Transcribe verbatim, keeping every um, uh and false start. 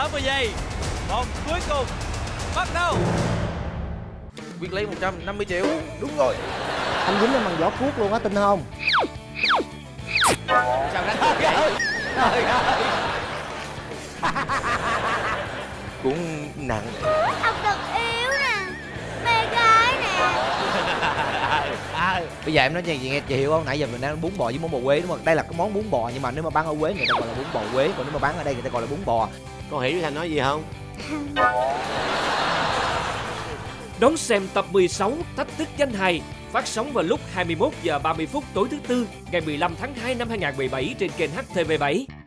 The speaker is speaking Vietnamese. sáu mươi giây. Vòng cuối cùng bắt đầu. Quyết lấy một trăm năm mươi triệu. Đúng rồi. Anh dính lên bằng giỏ cuốc luôn á, tin không? Chào anh. Trời ơi. Trời ơi. Cũng nặng. Ông thật yếu nè. Mê gái nè. Bây giờ em nói gì nghe chị hiểu không? Nãy giờ mình đang bún bò với món bò Quế đúng không? Đây là cái món bún bò nhưng mà nếu mà bán ở Quế người ta gọi là bún bò Quế, còn nếu mà bán ở đây người ta gọi là bún bò. Con hiểu Thành nói gì không? Đón xem tập mười sáu Thách thức danh hài phát sóng vào lúc hai mươi mốt giờ ba mươi phút tối thứ tư ngày mười lăm tháng hai năm hai nghìn không trăm mười bảy trên kênh H T V bảy.